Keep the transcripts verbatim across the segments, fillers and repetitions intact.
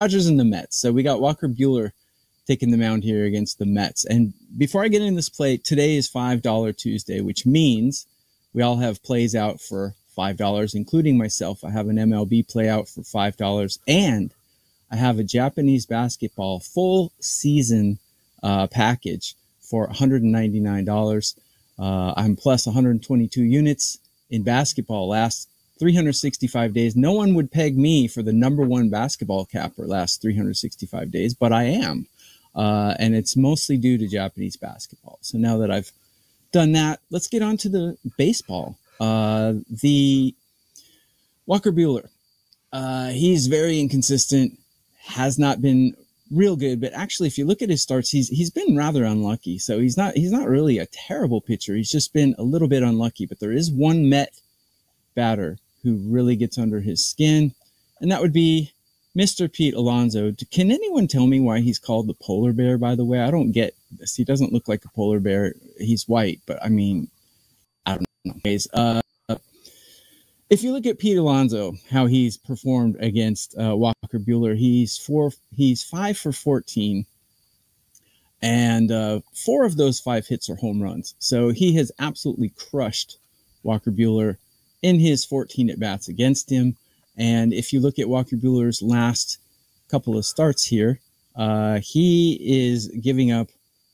Dodgers and the Mets. So we got Walker Buehler taking the mound here against the Mets. And before I get into this play, today is five dollar Tuesday, which means we all have plays out for five dollars, including myself. I have an M L B play out for five dollars, and I have a Japanese basketball full season uh, package for one hundred ninety-nine dollars. Uh, I'm plus one hundred twenty-two units in basketball last three hundred sixty-five days. No one would peg me for the number one basketball capper last three hundred sixty-five days, but I am. Uh, and it's mostly due to Japanese basketball. So now that I've done that, let's get on to the baseball. Uh, the Walker Buehler, uh, he's very inconsistent, has not been real good, but actually, if you look at his starts, he's he's been rather unlucky. So he's not he's not really a terrible pitcher. He's just been a little bit unlucky. But there is one Met batter who really gets under his skin, and that would be Mister Pete Alonso. Can anyone tell me why he's called the polar bear, by the way? I don't get this. He doesn't look like a polar bear. He's white, but I mean, I don't know. Anyways, uh, if you look at Pete Alonso, how he's performed against uh, Walker Buehler, he's four, he's five for fourteen, and uh, four of those five hits are home runs. So he has absolutely crushed Walker Buehler in his fourteen at-bats against him. And if you look at Walker Buehler's last couple of starts here, uh, he is giving up,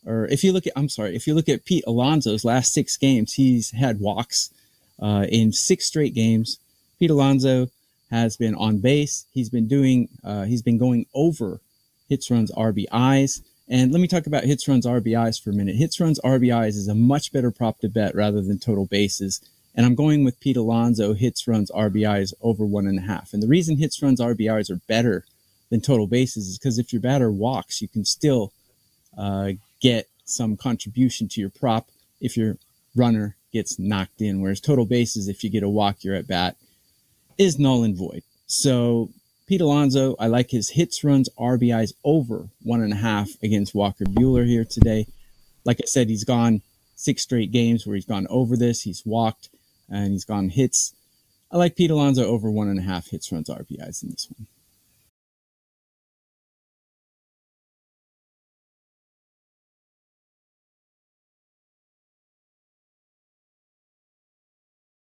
or if you look at, I'm sorry, if you look at Pete Alonso's last six games, he's had walks uh, in six straight games. Pete Alonso has been on base. He's been doing, uh, he's been going over hits, runs, R B Is. And let me talk about hits, runs, R B Is for a minute. Hits, runs, R B Is is a much better prop to bet rather than total bases. And I'm going with Pete Alonso, hits, runs, R B Is over one and a half. And the reason hits, runs, R B Is are better than total bases is because if your batter walks, you can still uh, get some contribution to your prop if your runner gets knocked in. Whereas total bases, if you get a walk, you're at bat, is null and void. So Pete Alonso, I like his hits, runs, R B Is over one and a half against Walker Buehler here today. Like I said, he's gone six straight games where he's gone over this. He's walked. And he's gone hits. I like Pete Alonso over one and a half hits, runs, R B Is in this one.